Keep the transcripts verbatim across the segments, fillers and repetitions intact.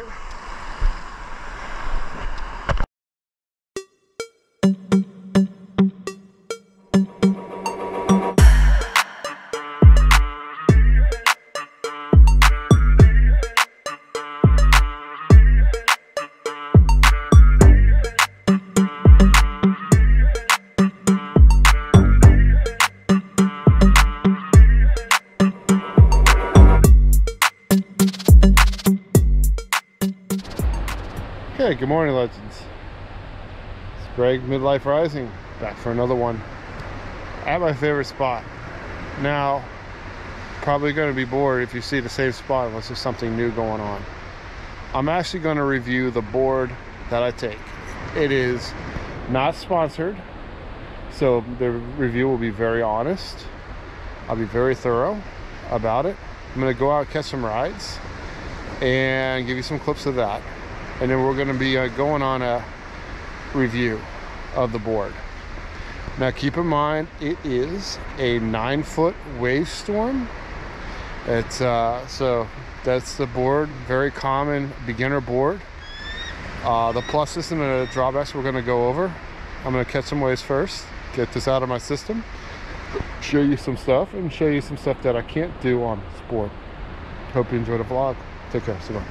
right. Okay, good morning, legends. It's Greg Midlife Rising, back for another one at my favorite spot. Now, probably going to be bored if you see the same spot unless there's something new going on. I'm actually going to review the board that I take. It is not sponsored, so the review will be very honest. I'll be very thorough about it. I'm going to go out, catch some rides, and give you some clips of that. And then we're going to be uh, going on a review of the board. Now keep in mind, it is a nine foot Wavestorm. It's uh, so that's the board, very common beginner board. Uh, the pluses and the drawbacks we're going to go over. I'm going to catch some waves first, get this out of my system, show you some stuff, and show you some stuff that I can't do on this board. Hope you enjoy the vlog. Take care. See you.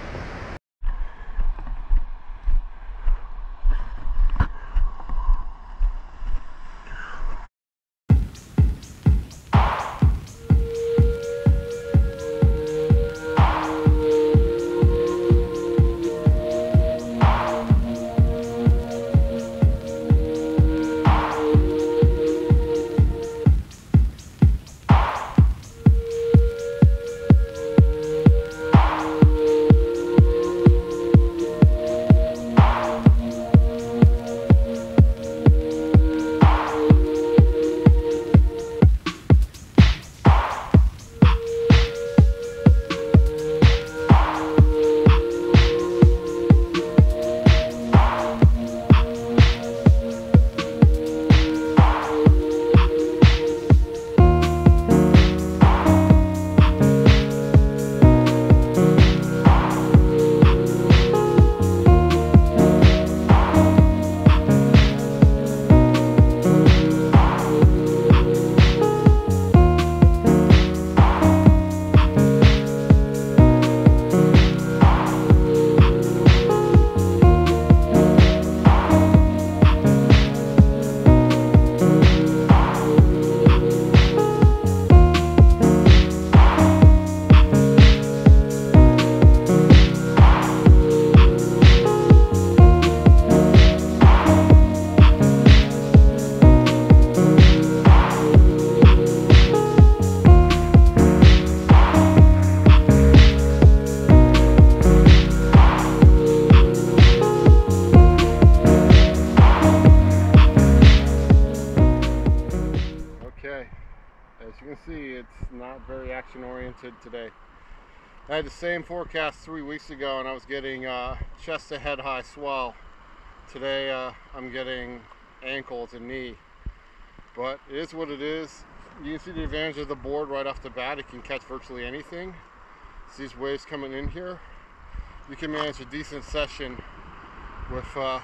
Oriented today. I had the same forecast three weeks ago and I was getting uh, chest to head high swell. Today uh, I'm getting ankles and knee, but it is what it is. You can see the advantage of the board right off the bat. It can catch virtually anything. It's these waves coming in here. You can manage a decent session with uh,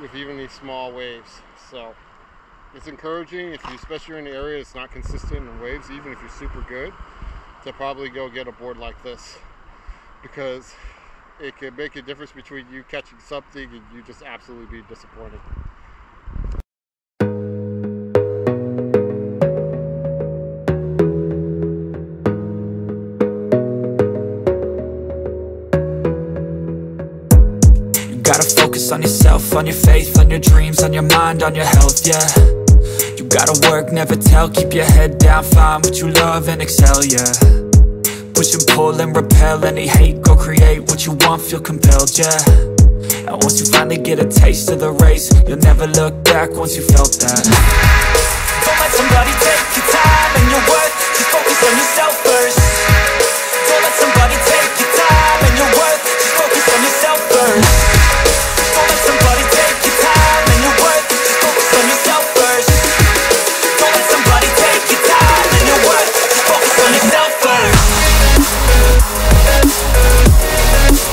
with even these small waves. So it's encouraging, if you, especially you're in the area it's not consistent in waves, even if you're super good, to probably go get a board like this, because it could make a difference between you catching something and you just absolutely be disappointed. You gotta focus on yourself, on your faith, on your dreams, on your mind, on your health, yeah. Gotta work, never tell, keep your head down, find what you love and excel, yeah. Push and pull and repel any hate, go create what you want, feel compelled, yeah. And once you finally get a taste of the race, you'll never look back once you felt that. Don't let somebody take your time and your worth, just focus on yourself first. Don't let somebody take your time and your worth, just focus on yourself first. Don't let somebody take your time and your worth, just focus on yourself first. Focus on yourself first.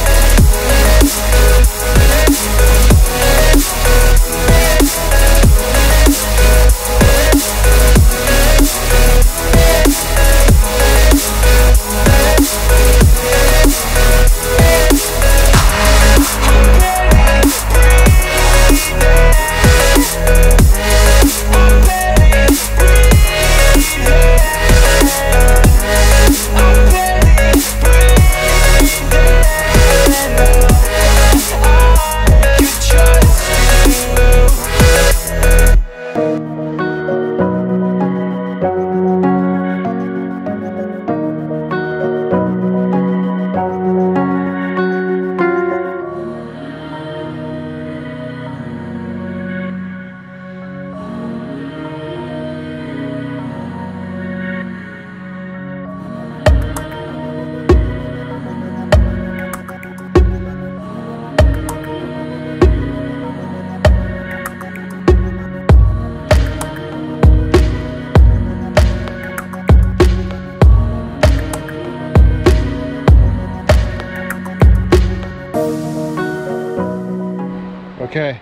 Okay,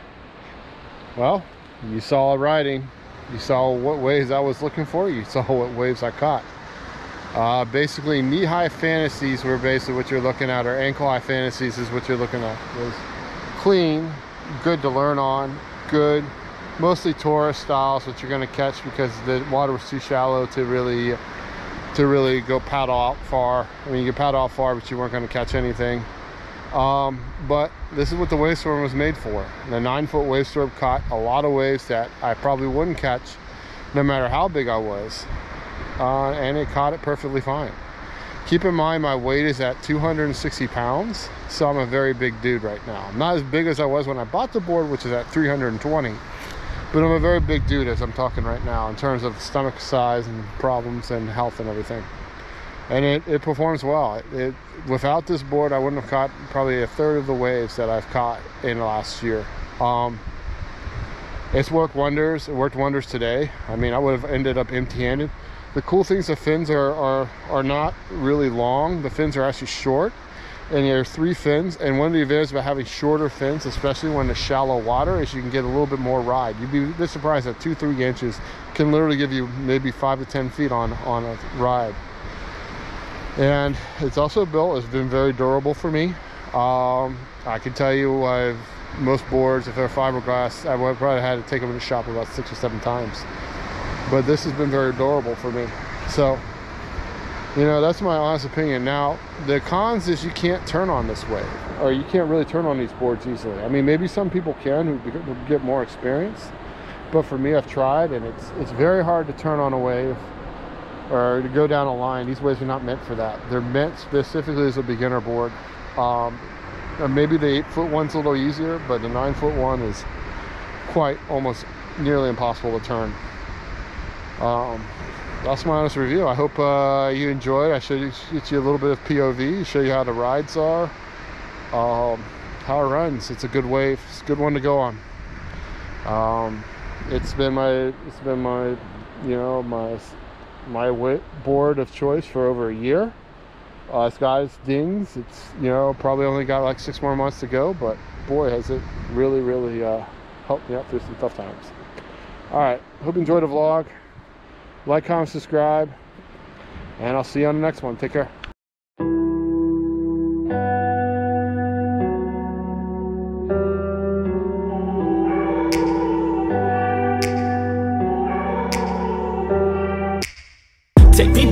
well, you saw riding, you saw what waves I was looking for, you saw what waves I caught. Uh, basically, knee-high fantasies were basically what you're looking at, or ankle-high fantasies is what you're looking at. It was clean, good to learn on, good, mostly tourist styles that you're going to catch because the water was too shallow to really to really go paddle out far. I mean, you could paddle out far, but you weren't going to catch anything. Um, but this is what the Wavestorm was made for. The nine foot Wavestorm caught a lot of waves that I probably wouldn't catch no matter how big I was, uh, and it caught it perfectly fine. Keep in mind my weight is at two hundred sixty pounds, so I'm a very big dude right now. I'm not as big as I was when I bought the board, which is at three hundred twenty, but I'm a very big dude as I'm talking right now in terms of stomach size and problems and health and everything. And it, it performs well. It, it, without this board, I wouldn't have caught probably a third of the waves that I've caught in the last year. Um, it's worked wonders. It worked wonders today. I mean, I would have ended up empty-handed. The cool thing is the fins are, are, are not really long. The fins are actually short. And there are three fins. And one of the advantages about having shorter fins, especially when it's shallow water, is you can get a little bit more ride. You'd be this surprised that two, three inches can literally give you maybe five to ten feet on, on a ride. And it's also built, it's been very durable for me. Um, I can tell you I've, most boards, if they're fiberglass, I would probably had to take them to the shop about six or seven times. But this has been very durable for me. So, you know, that's my honest opinion. Now, the cons is you can't turn on this wave, or you can't really turn on these boards easily. I mean, maybe some people can who get more experience, but for me, I've tried, and it's, it's very hard to turn on a wave or to go down a line. These waves are not meant for that. They're meant specifically as a beginner board. Um, maybe the eight foot one's a little easier, but the nine foot one is quite almost nearly impossible to turn. Um, that's my honest review. I hope uh, you enjoyed. I showed you, get you a little bit of P O V, show you how the rides are, um, how it runs. It's a good wave. It's a good one to go on. Um, it's been my, it's been my, you know, my, my board of choice for over a year. Uh, this guy's dings. It's, you know, probably only got like six more months to go, but boy, has it really, really uh, helped me out through some tough times. All right, hope you enjoyed the vlog. Like, comment, subscribe, and I'll see you on the next one. Take care. Take me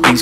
things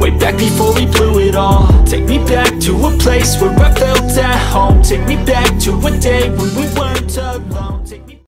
way back before we blew it all. Take me back to a place where I felt at home. Take me back to a day when we weren't alone. Take me